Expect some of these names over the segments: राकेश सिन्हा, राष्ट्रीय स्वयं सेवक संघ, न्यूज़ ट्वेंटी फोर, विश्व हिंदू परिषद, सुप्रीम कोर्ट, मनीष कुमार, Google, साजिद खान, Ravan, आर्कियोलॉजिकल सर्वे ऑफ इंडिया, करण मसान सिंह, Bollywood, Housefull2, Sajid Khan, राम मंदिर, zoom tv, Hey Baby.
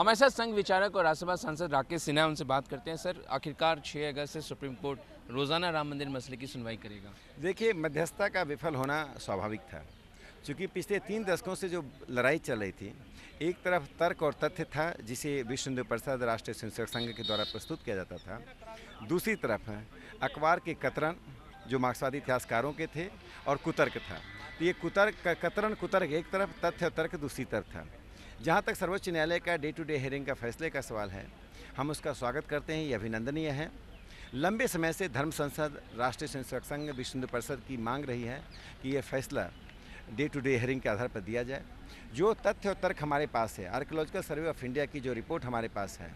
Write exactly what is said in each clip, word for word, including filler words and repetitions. हमारे साथ संघ विचारक और राज्यसभा सांसद राकेश सिन्हा, उनसे बात करते हैं। सर, आखिरकार छः अगस्त से सुप्रीम कोर्ट रोज़ाना राम मंदिर मसले की सुनवाई करेगा। देखिए, मध्यस्थता का विफल होना स्वाभाविक था, चूँकि पिछले तीन दशकों से जो लड़ाई चल रही थी, एक तरफ तर्क और तथ्य था जिसे विश्व हिंदू परिषद राष्ट्रीय स्वयं सेवक संघ के द्वारा प्रस्तुत किया जाता था, दूसरी तरफ अखबार के कतरन जो मार्क्सवादी इतिहासकारों के थे और कुतर्क था। तो ये कुतर्क कतरन कुतर्क एक तरफ, तथ्य और तर्क दूसरी तरफ था। जहाँ तक सर्वोच्च न्यायालय का डे टू डे हियरिंग का फैसले का सवाल है, हम उसका स्वागत करते हैं, ये अभिनंदनीय है। लंबे समय से धर्म संसद राष्ट्रीय स्वयं सेवक संघ विश्व हिंदू परिषद की मांग रही है कि यह फैसला डे टू डे हियरिंग के आधार पर दिया जाए। जो तथ्य और तर्क हमारे पास है, आर्कियोलॉजिकल सर्वे ऑफ इंडिया की जो रिपोर्ट हमारे पास है,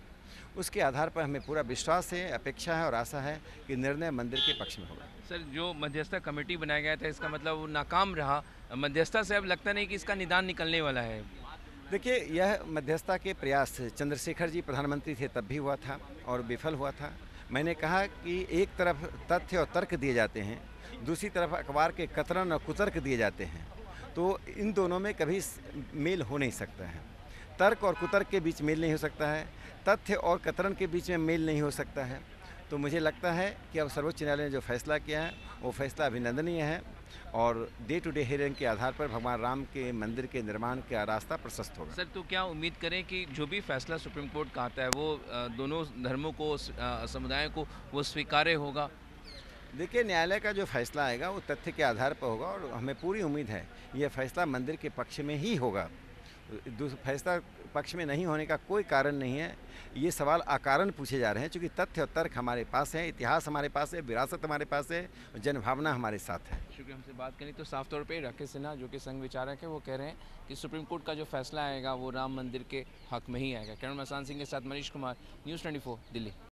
उसके आधार पर हमें पूरा विश्वास है, अपेक्षा है और आशा है कि निर्णय मंदिर के पक्ष में होगा। सर, जो मध्यस्थता कमेटी बनाया गया था, इसका मतलब वो नाकाम रहा। मध्यस्थता से अब लगता नहीं कि इसका निदान निकलने वाला है। देखिए, यह मध्यस्थता के प्रयास चंद्रशेखर जी प्रधानमंत्री थे तब भी हुआ था और विफल हुआ था। मैंने कहा कि एक तरफ तथ्य और तर्क दिए जाते हैं, दूसरी तरफ अखबार के कतरन और कुतर्क दिए जाते हैं, तो इन दोनों में कभी मेल हो नहीं सकता है। तर्क और कुतर्क के बीच मेल नहीं हो सकता है, तथ्य और कतरन के बीच में मेल नहीं हो सकता है। तो मुझे लगता है कि अब सर्वोच्च न्यायालय ने जो फैसला किया है वो फैसला अभिनंदनीय है और डे टू डे हियरिंग के आधार पर भगवान राम के मंदिर के निर्माण का रास्ता प्रशस्त होगा। सर, तो क्या उम्मीद करें कि जो भी फैसला सुप्रीम कोर्ट का आता है वो दोनों धर्मों को, समुदायों को वो स्वीकार्य होगा? देखिए, न्यायालय का जो फैसला आएगा वो तथ्य के आधार पर होगा और हमें पूरी उम्मीद है यह फैसला मंदिर के पक्ष में ही होगा। दूसरा फैसला पक्ष में नहीं होने का कोई कारण नहीं है। ये सवाल अकारण पूछे जा रहे हैं, क्योंकि तथ्य और तर्क हमारे पास है, इतिहास हमारे पास है, विरासत हमारे पास है, जनभावना हमारे साथ है। शुक्रिया। हमसे बात करें तो साफ तौर पे राकेश सिन्हा, जो कि संघ विचारक है, वो कह रहे हैं कि सुप्रीम कोर्ट का जो फैसला आएगा वो राम मंदिर के हक में ही आएगा। करण मसान सिंह के साथ मनीष कुमार, न्यूज़ ट्वेंटी फोर, Delhi.